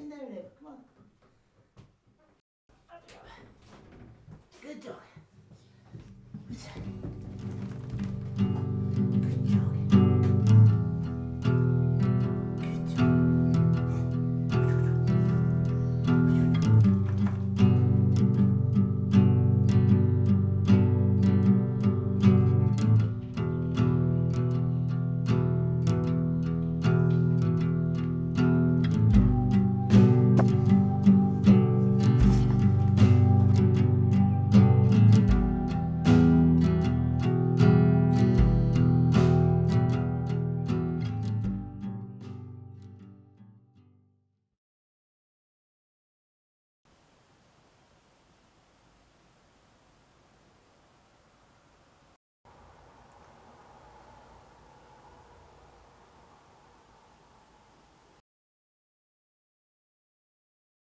Let him down, Liv. Come on. Good dog.